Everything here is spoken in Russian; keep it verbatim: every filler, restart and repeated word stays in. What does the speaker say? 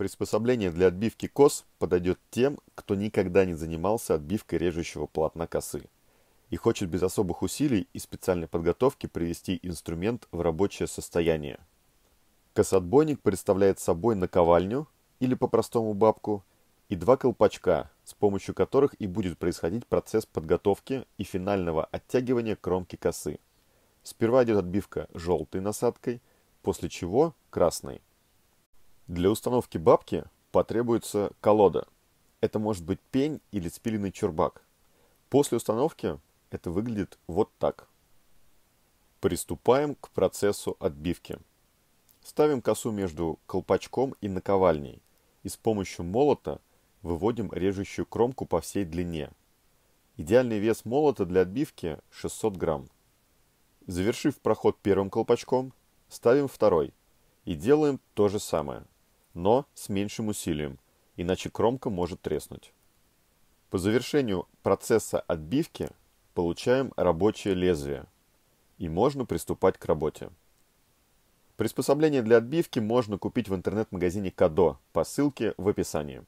Приспособление для отбивки кос подойдет тем, кто никогда не занимался отбивкой режущего полотна косы и хочет без особых усилий и специальной подготовки привести инструмент в рабочее состояние. Косоотбойник представляет собой наковальню, или по-простому бабку, и два колпачка, с помощью которых и будет происходить процесс подготовки и финального оттягивания кромки косы. Сперва идет отбивка желтой насадкой, после чего красной. Для установки бабки потребуется колода. Это может быть пень или спиленный чурбак. После установки это выглядит вот так. Приступаем к процессу отбивки. Ставим косу между колпачком и наковальней и с помощью молота выводим режущую кромку по всей длине. Идеальный вес молота для отбивки шестьсот грамм. Завершив проход первым колпачком, ставим второй и делаем то же самое, но с меньшим усилием, иначе кромка может треснуть. По завершению процесса отбивки получаем рабочее лезвие и можно приступать к работе. Приспособление для отбивки можно купить в интернет-магазине Кадо по ссылке в описании.